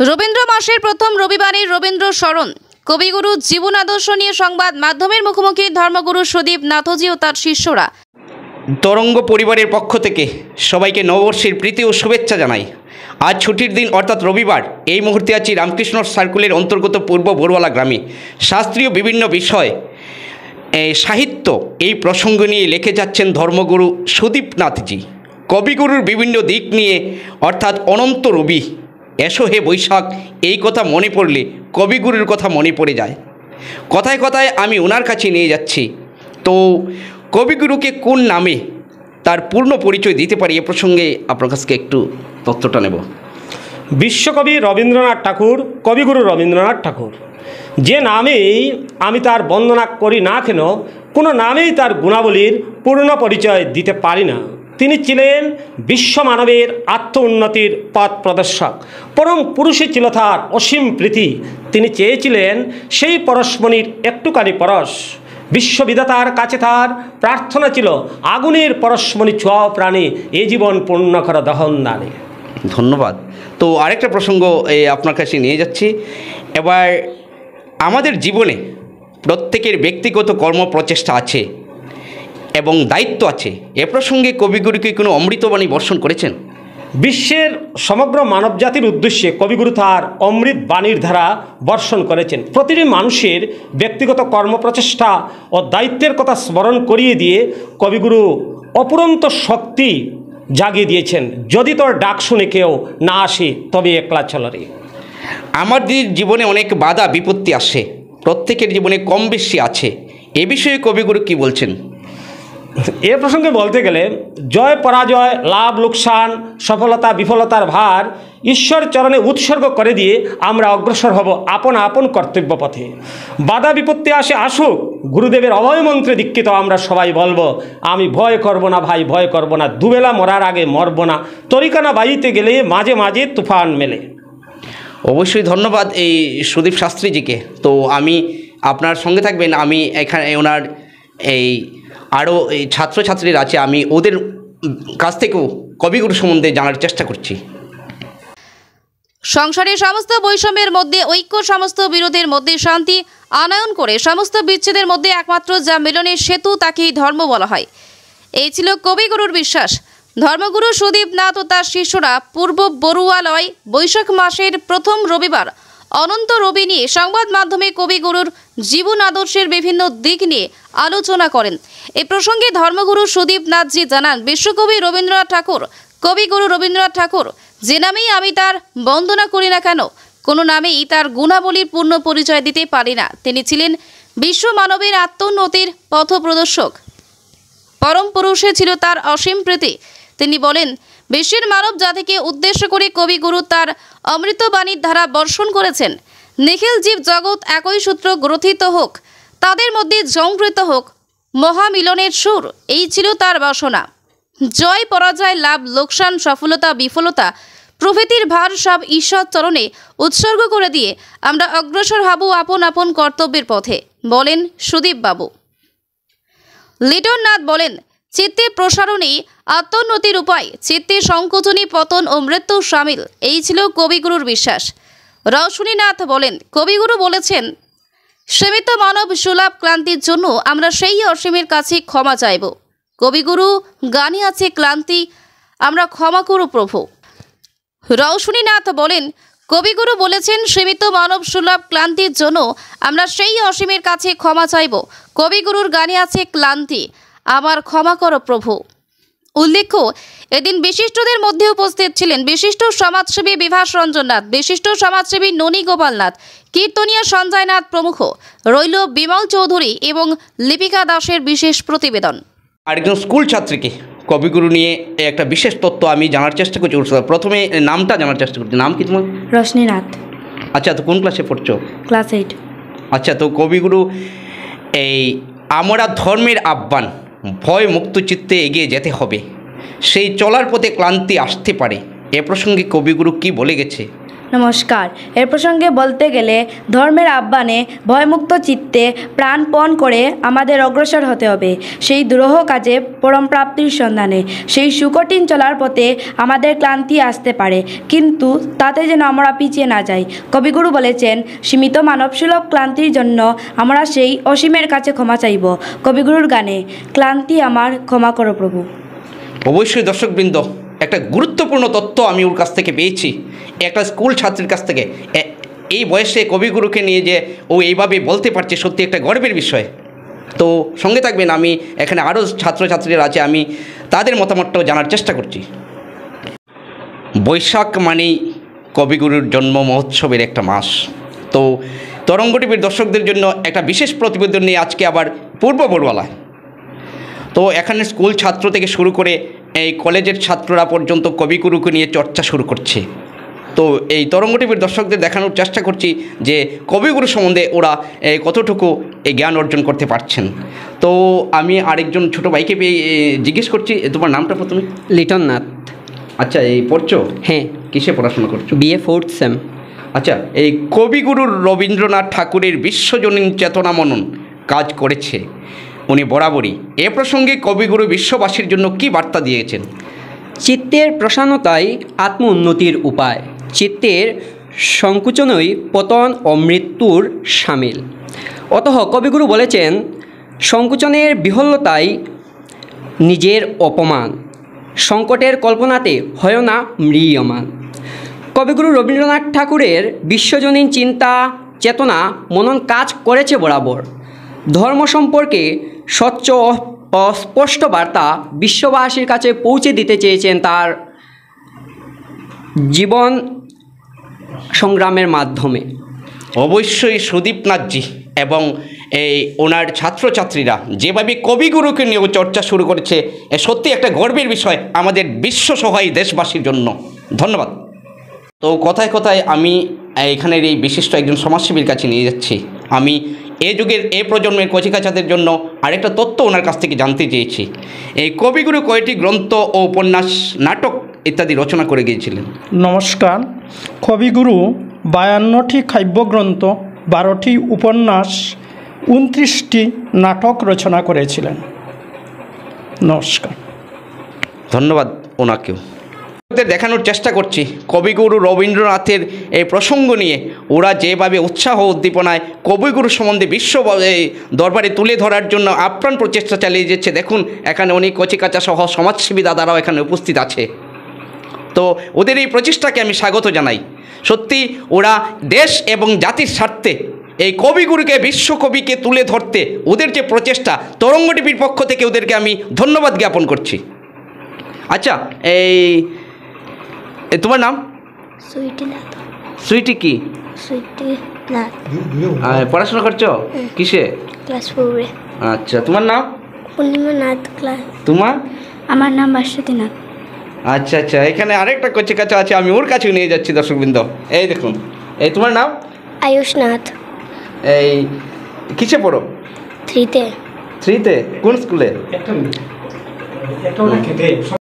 रवींद्र मासेर प्रथम रविवारे रवींद्र स्मरण कविगुरु जीवन आदर्श निये संबाद माध्यमेर मुखोमुखी धर्मगुरु सुदीपनाथजी और तार शिष्यरा तरंग परिवारेर पक्ष थेके सबाइके नववर्षेर प्रीति और शुभेच्छा जानाई। आज छुट्टिर दिन अर्थात रविवार एई मुहूर्ते आछि रामकृष्ण सर्कुलर अंतर्गत पूर्व बोरवाला ग्रामे शास्त्रीय विभिन्न विषय साहित्य এই প্রসঙ্গ নিয়ে লিখে যাচ্ছেন ধর্মগুরু সুদীপনাথজি। কবিগুরুর বিভিন্ন দিক নিয়ে অর্থাৎ অনন্ত রবি এসো হে বৈশাখ এই কথা মনে পড়লে কবিগুরুর কথা মনে পড়ে যায়। কথায় কথায় আমি ওনার কাছে নিয়ে যাচ্ছি। তো কবিগুরুকে কোন নামে তার পূর্ণ পরিচয় দিতে পারি এই প্রসঙ্গে আপনার কাছে একটু তথ্যটা নেব। বিশ্বকবি রবীন্দ্রনাথ ঠাকুর কবিগুরু রবীন্দ্রনাথ ঠাকুর যে নামেই আমি তার বন্দনা করি না কেন কোনো নামেই তার গুণাবলীর পূর্ণ পরিচয় দিতে পারি না। তিনি ছিলেন বিশ্বমানবের আত্ম উন্নতির পথ প্রদর্শক। পরম পুরুষে ছিল তার অসীম প্রীতি। তিনি চেয়েছিলেন সেই পরশমণির একটুখানি পরশ। বিশ্ববিধাতার কাছে তার প্রার্থনা ছিল আগুনের পরশমণি ছোঁয়া প্রাণে এ জীবন পূর্ণ করা দহন দানে। ধন্যবাদ। তো আরেকটা প্রসঙ্গ আপনার কাছে নিয়ে যাচ্ছি। এবার আমাদের জীবনে প্রত্যেকের ব্যক্তিগত কর্মপ্রচেষ্টা আছে এবং দায়িত্ব আছে। এ প্রসঙ্গে কবিগুরু কি কোনো অমৃতবাণী বর্ষণ করেছেন? বিশ্বের সমগ্র মানবজাতির উদ্দেশ্যে কবিগুরু তার অমৃত বাণীর ধারা বর্ষণ করেছেন। প্রতিটি মানুষের ব্যক্তিগত কর্মপ্রচেষ্টা ও দায়িত্বের কথা স্মরণ করিয়ে দিয়ে কবিগুরু অপুরন্ত শক্তি জাগিয়ে দিয়েছেন। যদি তোর ডাক শুনে কেউ না আসে তবে একলা চলরে। আমাদের জীবনে অনেক বাধা বিপত্তি আসে, প্রত্যেকের জীবনে কম বেশি আছে। এ বিষয়ে কবিগুরু কি বলছেন? এ প্রসঙ্গে বলতে গেলে জয় পরাজয় লাভ লোকসান সফলতা বিফলতার ভার ঈশ্বর চরণে উৎসর্গ করে দিয়ে আমরা অগ্রসর হব আপন আপন কর্তব্য পথে। বাধা বিপত্তি আসে আসুক, গুরুদেবের অভয় মন্ত্রে দীক্ষিত আমরা সবাই বলবো আমি ভয় করব না ভাই, ভয় করব না, দুবেলা মরার আগে মরব না, তরিকানা বাজিতে গেলে মাঝে মাঝে তুফান মেলে। অবশ্যই ধন্যবাদ এই সুদীপ শাস্ত্রীজিকে। তো আমি আপনার সঙ্গে থাকবেন। আমি এখানে ওনার এই আরও এই ছাত্রছাত্রীরা আছে, আমি ওদের কাছ থেকেও কবিগুরু সম্বন্ধে জানার চেষ্টা করছি। সংসারে সমস্ত বৈষম্যের মধ্যে ঐক্য, সমস্ত বিরোধের মধ্যে শান্তি আনয়ন করে সমস্ত বিচ্ছেদের মধ্যে একমাত্র যা মিলনের সেতু তাকেই ধর্ম বলা হয়। এই ছিল কবিগুরুর বিশ্বাস। ধর্মগুরু সুদীপনাথ ও তার শিষ্যরা পূর্ব বরুয়ালয় বৈশাখ মাসের প্রথম রবিবার অনন্ত রবি নিয়ে সংবাদ মাধ্যমে কবিগুরুর জীবন আদর্শের বিভিন্ন দিক নিয়ে আলোচনা করেন। এ প্রসঙ্গে ধর্মগুরু সুদীপনাথজি জানান, বিশ্বকবি রবীন্দ্রনাথ ঠাকুর কবিগুরু রবীন্দ্রনাথ ঠাকুর যে নামেই আমি তার বন্দনা করি না কেন কোনো নামেই তার গুণাবলীর পূর্ণ পরিচয় দিতে পারি না। তিনি ছিলেন বিশ্ব মানবের আত্মোন্নতির পথপ্রদর্শক। পরম পুরুষে ছিল তার অসীম প্রীতি। তিনি বলেন, বিশ্বের মানব জাতিকে উদ্দেশ্য করে কবিগুরু তার অমৃতবাণীর ধারা বর্ষণ করেছেন। নিখিল জীব জগৎ একই সূত্র গ্রথিত হোক, তাদের মধ্যে জংকৃত হোক মহামিলনের সুর, এই ছিল তার বাসনা। জয় পরাজয় লাভ লোকসান সফলতা বিফলতা প্রভৃতির ভার সব ঈশ্বর চরণে উৎসর্গ করে দিয়ে আমরা অগ্রসর হব আপন আপন কর্তব্যের পথে, বলেন সুদীপবাবু। লিটন নাথ বলেন, চিত্তে প্রসারণেই আত্মোন্নতির উপায়, চিত্তে সংকোচনী পতন ও মৃত্যু সামিল, এই ছিল কবিগুরুর বিশ্বাস। রৌশনীনাথ বলেন, কবিগুরু বলেছেন সীমিত মানব সুলভ ক্লান্তির জন্য আমরা সেই অসীমের কাছে ক্ষমা চাইব। কবিগুরু গানে আছে ক্লান্তি আমরা ক্ষমা করো প্রভু। রৌশনীনাথ বলেন, কবিগুরু বলেছেন সীমিত মানব সুলভ ক্লান্তির জন্য আমরা সেই অসীমের কাছে ক্ষমা চাইব। কবিগুরুর গানে আছে ক্লান্তি আবার ক্ষমা করো প্রভু। উল্লেখ্য, এদিন বিশিষ্টদের মধ্যে উপস্থিত ছিলেন বিশিষ্ট সমাজসেবী বিভাস রঞ্জননাথ, বিশিষ্ট সমাজসেবী ননী গোপালনাথ, কীর্তনীয় সঞ্জয়নাথ প্রমুখ। রইল বিমল চৌধুরী এবং লিপিকা দাসের বিশেষ প্রতিবেদন। আরেকজন স্কুল ছাত্রীকে কবিগুরু নিয়ে একটা বিশেষ তথ্য আমি জানার চেষ্টা করছি। প্রথমে নামটা জানার চেষ্টা করছি। নাম কি তোমার? রৌশনীনাথ। আচ্ছা, তো কোন ক্লাসে পড়ছো? ক্লাস 8। আচ্ছা, তো কবিগুরু এই আমরা ধর্মের আহ্বান ভয় মুক্ত চিত্তে এগিয়ে যেতে হবে, সেই চলার পথে ক্লান্তি আসতে পারে, এ প্রসঙ্গে কবিগুরু কি বলে গেছে नमस्कार। एर प्रसंगे बोलते गेले धर्मेर आह्वाने भयमुक्त चित्ते प्राणपण करे आमादेर अग्रसर होते होबे सेई दुरोह काजे परमप्राप्तिर सन्धाने। सेई सुकठिन चलार पथे आमादेर क्लांति आसते पारे किन्तु ताते जेन आमरा पिछिये ना जाई। कविगुरु बोलेछेन सीमित मानवसुलभ क्लांतिर जन्य आमरा सेई असीमेर काछे क्षमा चाइब। कविगुरुर गाने क्लांति आमार क्षमा करो प्रभु। अवश्य दर्शकबृंद एक गुरुत्वपूर्ण तथ्य आमी ओर काछ थेके पेयेछि। एक स्कूल छात्रीर काछ थेके एई बयसे कविगुरु के निये जे ओ एइभाबे बोलते पारछे सत्यि एक गर्वेर विषय। तो संगे थाकबेन आमी एखाने आरो छात्र छात्रीरा आछे आमी तादेर मतामतटाओ जानार चेष्टा करछि। बैशाख मानेई कविगुरुर जन्म महोत्सवेर एकटा मास। तो तरंग टीभिर दर्शकदेर जन्य एकटा विशेष प्रतिबेदन निये आजके आबार पूर्व बोरवाला। तो एखाने स्कूल छात्र थेके शुरू करे कलेजेर छात्ररा पर्यन्त कविगुरु के निये चर्चा शुरू करछे। तो एई तरंग टीभिर दर्शकदेर देखानोर चेष्टा करछि जे कविगुरु सम्बन्धे ओरा कतटुकू ज्ञान अर्जन करते पारछेन। तो आमी आरेकजन छोटो भाईके जिज्ञेस करछि तोमार नामटा प्रथमे? लिटननाथ। अच्छा एई पढ़छो? हाँ। किसे पढ़ाशोना करछो? BA fourth sem. अच्छा एई कविगुरु रवींद्रनाथ ठाकुरेर विश्वजनीन चेतना मनन काज करेछे उनी बराबरई। ए प्रसंगे कविगुरु विश्ववासीर जन्य कि बार्ता दिएछेन? चित्तेर प्रसन्नताई आत्म उन्नतिर उपाय, चित्तेर संकुचनई पतन और मृत्युर शामिल। अतः कविगुरु बोलेछेन संकुचनेर बिहल्लताई निजेर अपमान, संकटेर कल्पनाते हय ना म्रियमान। कविगुरु रवींद्रनाथ ठाकुरेर विश्वजनीन चिंता चेतना मनन काज करेछे बराबर। धर्म सम्पर्के स्वच्छ अस्पष्ट बार्ता विश्ववासीर काछे पौंछे दिते चेयेछेन तार जीवन संग्रामेर माध्यमे। अवश्यई सुदीपनाथ जी एवं ओनार छात्र छात्रीरा जेभाबे कविगुरुके निये चर्चा शुरू करेछे सत्यि एकटा गर्वेर विषय आमादेर विश्व सहाय देशबासीर जन्य। धन्यवाद। तो कथाय कथाय आमी एखानेर एई विशिष्ट एकजन समाजसेबीर काछे निये जाच्छि। आमी ए जुगेर ए प्रजन्मेर कचिकाछादेर जन्य आरेकटा तथ्य ओनार काछ थेके जानते चेयेछि। एई कविगुरु कयटी ग्रंथ ओ उपन्यास नाटक इत्यादि रचना करे गियेछिलेन? नमस्कार। कविगुरु 52टी काव्यग्रंथ, 12टी उपन्यास, 29टी नाटक रचना करेछिलेन। नमस्कार। धन्यवाद ओनाकेओ। देखानोर चेष्टा करछि कविगुरु रवींद्रनाथेर प्रसंग निये ओरा जेभाबे उत्साह उद्दीपनाय कविगुरु सम्बन्धे विश्व दरबारे तुले धरार जन्य आप्राण प्रचेष्टा चालिये जाच्छे। देखुन एखाने अनेक कचिकाचा सह समाजसेवी दादाराओ एखाने उपस्थित आछे। तो ओदेर एई प्रचेष्टाके आमि स्वागत जानाई। सत्यि ओरा देश एवं जातिर स्वार्थे एई कविगुरुके विश्वकविके तुले धरते ओदेर जे प्रचेष्टा तरंग टीभिर पक्ष थेके ओदेरके आमि धन्यवाद ज्ञापन करछि। अच्छा तुम्हार नाम? सुईटी की? पढ़ाशोना करछो किसे? क्लास 4 ए। अच्छा तुम्हार नाम? पूर्णिमा नाथ। क्लास तुम्हार? आमार नाम रौशनीनाथ। अच्छा अच्छा एखाने आरेकटा कचिकाचा आछे आमि ओर काछे निये जाच्छि दर्शकबृंद। ए देखुन ए तुम्हार नाम? आयुषनाथ। ए किसे पढ़ो? 3 ते। 3 ते? कोन स्कूले?